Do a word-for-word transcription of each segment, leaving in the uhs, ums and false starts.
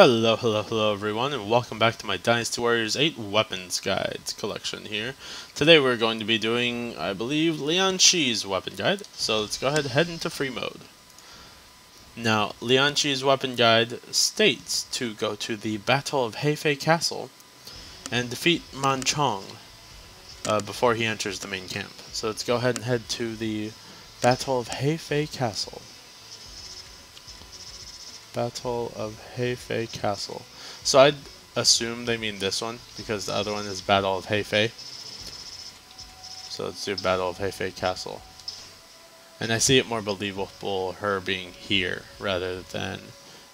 Hello, hello, hello everyone, and welcome back to my Dynasty Warriors eight Weapons Guides collection here. Today we're going to be doing, I believe, Lianshi's Weapon Guide. So let's go ahead and head into free mode. Now, Lianshi's Weapon Guide states to go to the Battle of Hefei Castle and defeat Man Chong uh, before he enters the main camp. So let's go ahead and head to the Battle of Hefei Castle. Battle of Hefei Castle. So I'd assume they mean this one, because the other one is Battle of Hefei. So let's do Battle of Hefei Castle. And I see it more believable her being here, rather than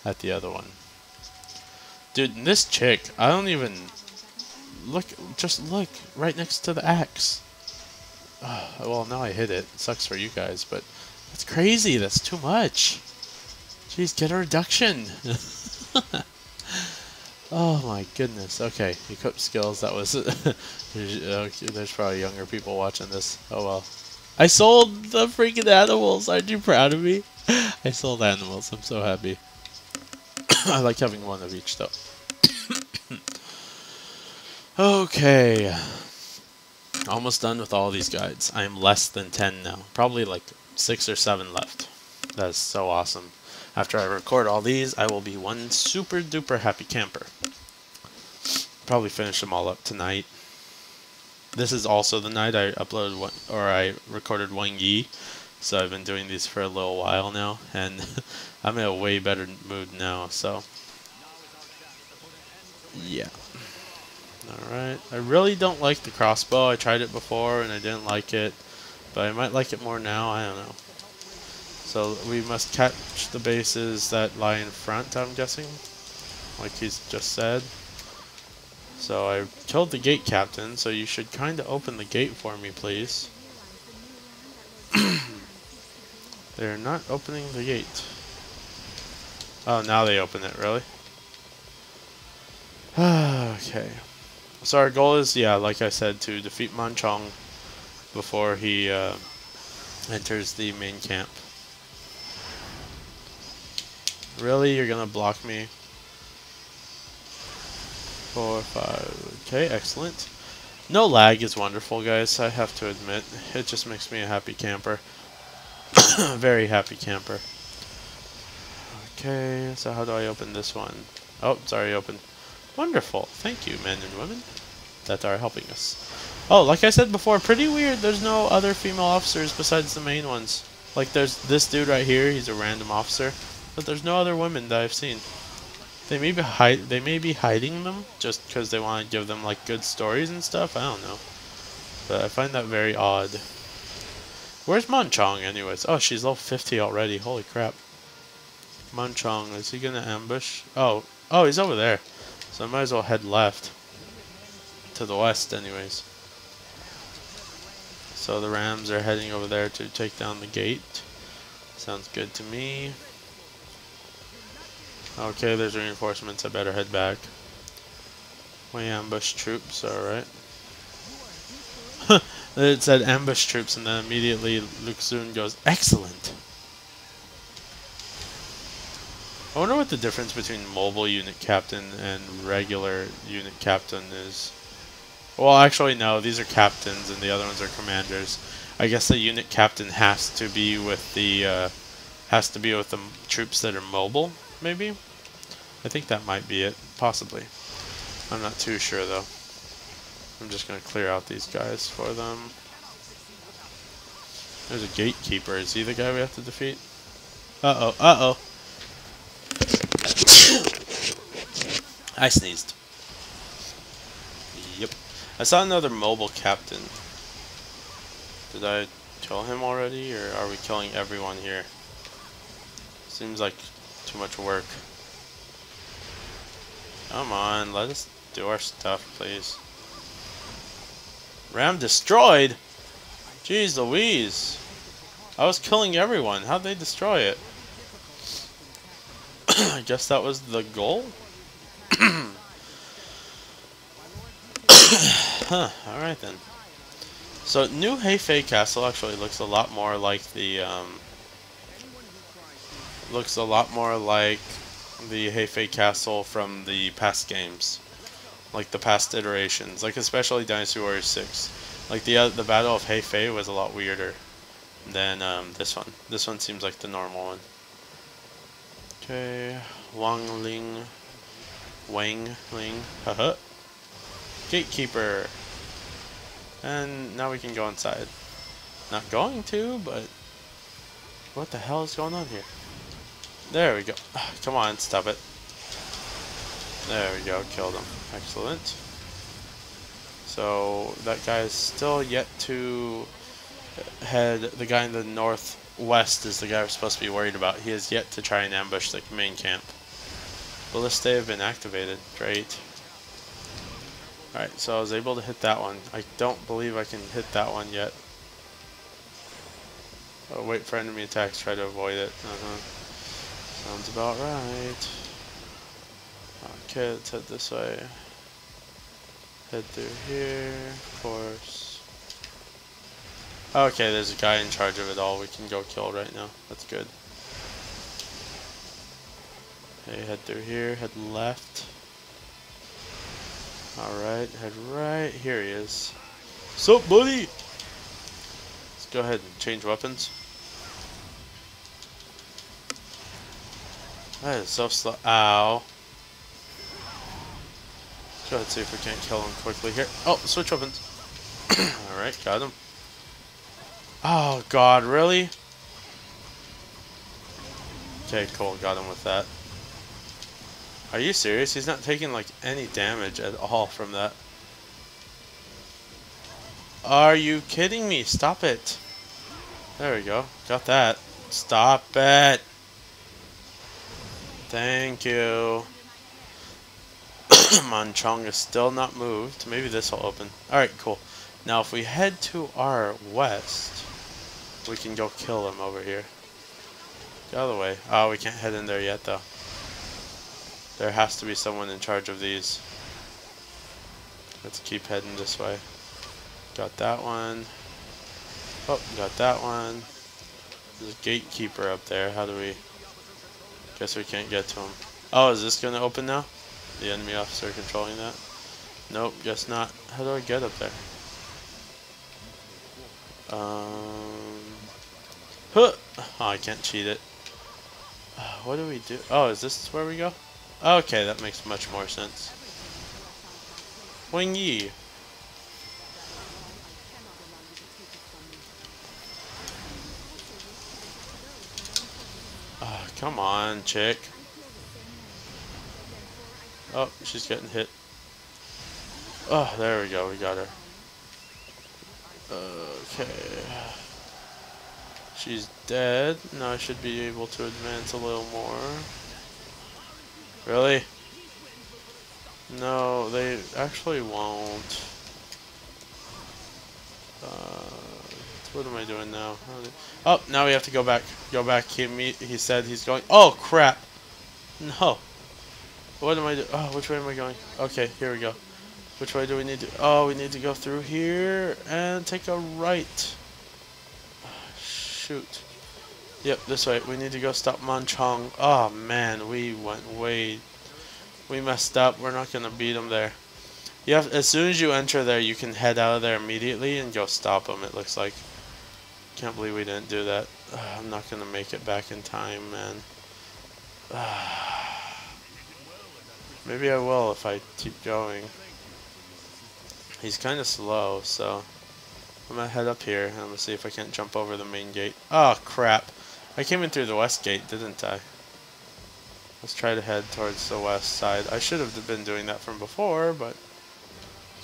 at the other one. Dude, and this chick, I don't even... Look, just look, right next to the axe. Oh, well, now I hit it. It sucks for you guys, but that's crazy. That's too much. Jeez, get a reduction! Oh my goodness. Okay, equip skills, that was... There's probably younger people watching this. Oh well. I sold the freaking animals! Aren't you proud of me? I sold animals, I'm so happy. I like having one of each, though. Okay. Almost done with all these guides. I am less than ten now. Probably like six or seven left. That is so awesome. After I record all these, I will be one super duper happy camper. Probably finish them all up tonight. This is also the night I uploaded one, or I recorded Wang Yi, so I've been doing these for a little while now, and I'm in a way better mood now. So, yeah. All right. I really don't like the crossbow. I tried it before and I didn't like it, but I might like it more now. I don't know. So we must catch the bases that lie in front, I'm guessing, like he's just said. So I killed the gate captain, so you should kind of open the gate for me, please. They're not opening the gate. Oh, now they open it, really? Okay. So our goal is, yeah, like I said, to defeat Man Chong before he uh, enters the main camp. Really? You're gonna block me? Four, five... Okay, excellent. No lag is wonderful, guys, I have to admit. It just makes me a happy camper. Very happy camper. Okay, so how do I open this one? Oh, it's already open. Wonderful. Thank you, men and women that are helping us. Oh, like I said before, pretty weird. There's no other female officers besides the main ones. Like, there's this dude right here. He's a random officer. But there's no other women that I've seen. They may be hide. They may be hiding them just because they want to give them like good stories and stuff. I don't know, but I find that very odd. Where's Man Chong, anyways? Oh, she's level fifty already. Holy crap! Man Chong, is he gonna ambush? Oh, oh, he's over there. So I might as well head left to the west, anyways. So the Rams are heading over there to take down the gate. Sounds good to me. Okay, there's reinforcements. I better head back. We ambush troops, alright. It said ambush troops, and then immediately Luxun goes, excellent! I wonder what the difference between mobile unit captain and regular unit captain is. Well, actually, no. These are captains, and the other ones are commanders. I guess the unit captain has to be with the, uh, has to be with the troops that are mobile. Maybe? I think that might be it. Possibly. I'm not too sure, though. I'm just going to clear out these guys for them. There's a gatekeeper. Is he the guy we have to defeat? Uh-oh. Uh-oh. I sneezed. Yep. I saw another mobile captain. Did I kill him already, or are we killing everyone here? Seems like... too much work. Come on, let us do our stuff, please. Ram destroyed? Jeez Louise. I was killing everyone. How'd they destroy it? I guess that was the goal? Huh, alright then. So, New Hefei Castle actually looks a lot more like the, um... looks a lot more like the Hefei Castle from the past games, like the past iterations, like especially Dynasty Warriors six. Like the uh, the Battle of Hefei was a lot weirder than um, this one. This one seems like the normal one. Okay, Wang Ling, Wang Ling, haha. Gatekeeper, and now we can go inside. Not going to, but what the hell is going on here? There we go. Come on, stop it. There we go, killed him. Excellent. So that guy is still yet to head. The guy in the northwest is the guy we're supposed to be worried about. He has yet to try and ambush the main camp. Ballista have been activated. Great. Alright, so I was able to hit that one. I don't believe I can hit that one yet. Oh, wait for enemy attacks, try to avoid it. Uh-huh. Sounds about right. Okay, let's head this way. Head through here, of course. Okay, there's a guy in charge of it all. We can go kill right now. That's good. Okay, head through here, head left. Alright, head right. Here he is. Sup, buddy? Let's go ahead and change weapons. That is so slow. Ow. Let's go ahead and see if we can't kill him quickly here. Oh, switch weapons. Alright, got him. Oh, God, really? Okay, cool. Got him with that. Are you serious? He's not taking like any damage at all from that. Are you kidding me? Stop it. There we go. Got that. Stop it. Thank you. Man Chong is still not moved. Maybe this will open. Alright, cool. Now if we head to our west, we can go kill him over here. Get out of the way. Oh, we can't head in there yet though. There has to be someone in charge of these. Let's keep heading this way. Got that one. Oh, got that one. There's a gatekeeper up there. How do we... Guess we can't get to him. Oh, is this going to open now? The enemy officer controlling that? Nope, guess not. How do I get up there? Um... Huh! Oh, I can't cheat it. What do we do? Oh, is this where we go? Okay, that makes much more sense. Wang Yi. Oh, come on, chick. Oh, she's getting hit. Oh, there we go. We got her. Okay. She's dead. Now I should be able to advance a little more. Really? No, they actually won't. Uh, what am I doing now? Oh, now we have to go back. Go back. He he said he's going. Oh crap! No. What am I doing? Oh, which way am I going? Okay, here we go. Which way do we need to? Oh, we need to go through here and take a right. Shoot. Yep, this way. We need to go stop Man Chong. Oh man, we went way. We messed up. We're not gonna beat him there. You have, as soon as you enter there, you can head out of there immediately and go stop him. It looks like. Can't believe we didn't do that. Uh, I'm not gonna make it back in time, man. Uh, maybe I will if I keep going. He's kind of slow, so. I'm gonna head up here and I'm gonna see if I can't jump over the main gate. Oh crap. I came in through the west gate, didn't I? Let's try to head towards the west side. I should have been doing that from before, but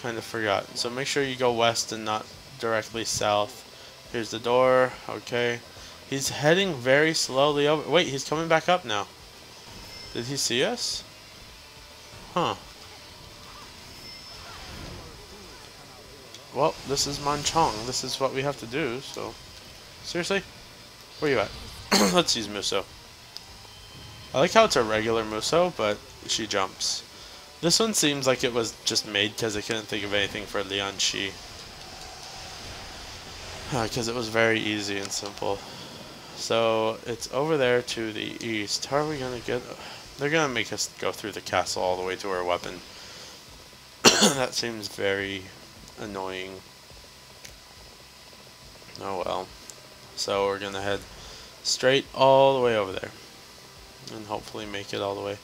kind of forgot. So make sure you go west and not directly south. Here's the door. Okay. He's heading very slowly over. Wait, he's coming back up now. Did he see us? Huh. Well, this is Man Chong. This is what we have to do, so... Seriously? Where you at? Let's use Muso. I like how it's a regular Muso, but she jumps. This one seems like it was just made because I couldn't think of anything for Lianshi. Because uh, it was very easy and simple. So, it's over there to the east. How are we going to get... They're gonna make us go through the castle all the way to our weapon. That seems very annoying. Oh well. So we're gonna head straight all the way over there. And hopefully make it all the way.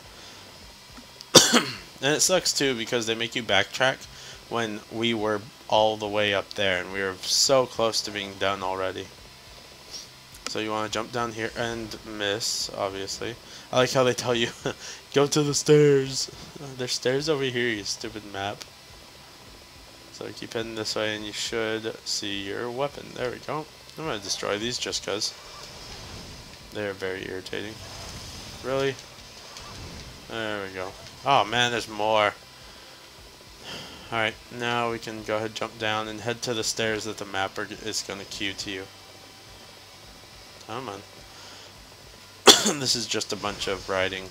And it sucks too because they make you backtrack when we were all the way up there and we were so close to being done already. So you want to jump down here and miss, obviously. I like how they tell you, go to the stairs. There's stairs over here, you stupid map. So keep heading this way and you should see your weapon. There we go. I'm going to destroy these just because. They're very irritating. Really? There we go. Oh man, there's more. Alright, now we can go ahead and jump down and head to the stairs that the map is going to cue to you. Come on. This is just a bunch of riding.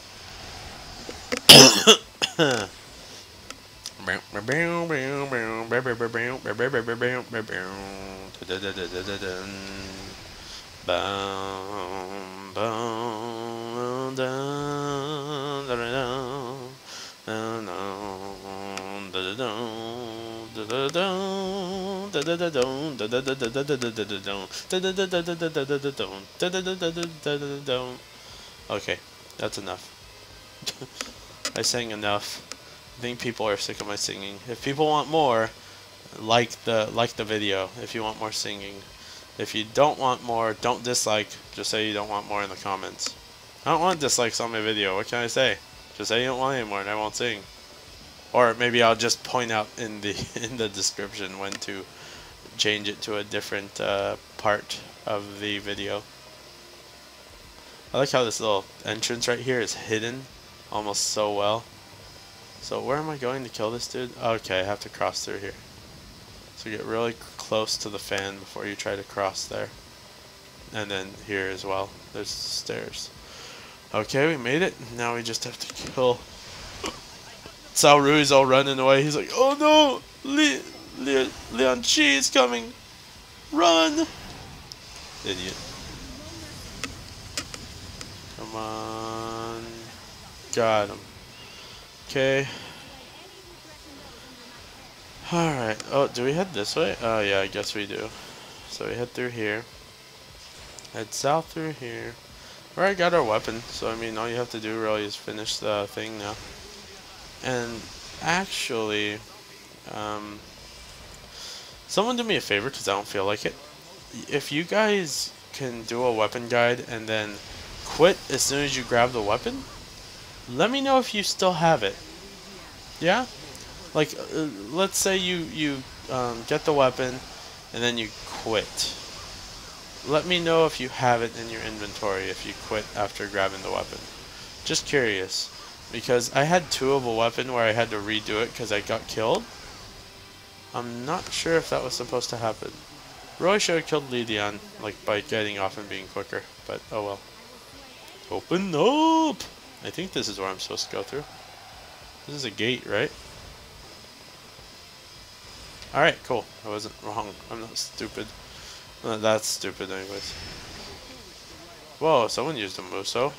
Okay, that's enough. I sang enough. I think people are sick of my singing. If people want more, like the like the video if you want more singing. If you don't want more, don't dislike. Just say you don't want more in the comments. I don't want dislikes on my video. What can I say? Just say you don't want any more and I won't sing. Or maybe I'll just point out in the in the description when to change it to a different uh, part of the video. I like how this little entrance right here is hidden almost so well. So where am I going to kill this dude? Okay, I have to cross through here. So get really close to the fan before you try to cross there. And then here as well. There's stairs. Okay, we made it. Now we just have to kill... Cao Rui's all running away. He's like, oh no! Li Li Lianshi is coming! Run! Idiot. Come on. Got him. Okay. Alright. Oh, do we head this way? Oh yeah, I guess we do. So we head through here. Head south through here. We already got our weapon, so I mean all you have to do really is finish the thing now. And actually, um, someone do me a favor because I don't feel like it. If you guys can do a weapon guide and then quit as soon as you grab the weapon, let me know if you still have it. Yeah? Like, uh, let's say you, you um, get the weapon and then you quit. Let me know if you have it in your inventory if you quit after grabbing the weapon. Just curious. Because I had two of a weapon where I had to redo it because I got killed. I'm not sure if that was supposed to happen. Roy should have killed Lidian, like, by getting off and being quicker. But, oh well. Open up! I think this is where I'm supposed to go through. This is a gate, right? Alright, cool. I wasn't wrong. I'm not stupid. I'm not that stupid, anyways. Whoa, someone used a Muso.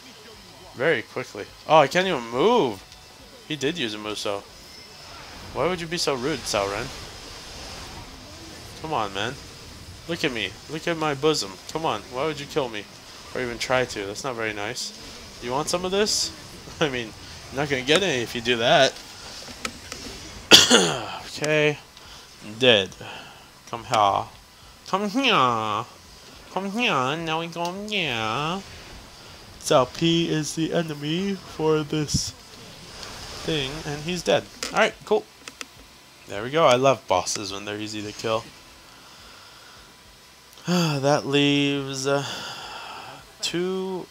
Very quickly. Oh, I can't even move! He did use a Muso. Why would you be so rude, Cao Ren? Come on, man. Look at me. Look at my bosom. Come on. Why would you kill me? Or even try to. That's not very nice. You want some of this? I mean, you're not going to get any if you do that. Okay. I'm dead. Come here. Come here. Come here. Now we go here. Cao P is the enemy for this thing, and he's dead. Alright, cool. There we go. I love bosses when they're easy to kill. That leaves uh, two,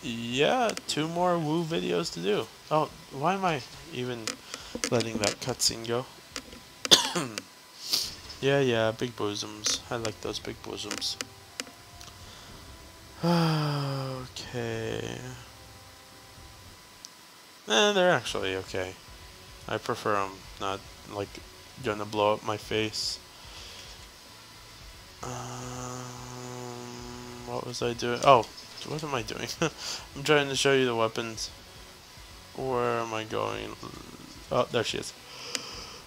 yeah, two more Woo videos to do. Oh, why am I even letting that cutscene go? yeah, yeah, big bosoms. I like those big bosoms. Okay. Eh, they're actually okay. I prefer them not, like, gonna blow up my face. Um, what was I doing? Oh, what am I doing? I'm trying to show you the weapons. Where am I going? Oh, there she is.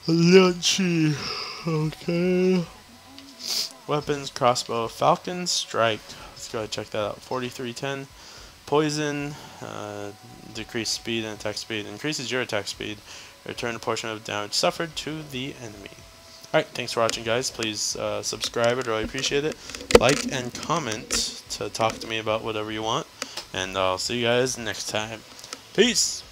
Lianshi. Okay. Weapons, crossbow, falcon strike. Let's go ahead and check that out. forty-three ten. Poison. Uh, decreased speed and attack speed. Increases your attack speed. Return a portion of damage suffered to the enemy. Alright, thanks for watching, guys. Please uh, subscribe. I'd really appreciate it. Like and comment to talk to me about whatever you want. And I'll see you guys next time. Peace!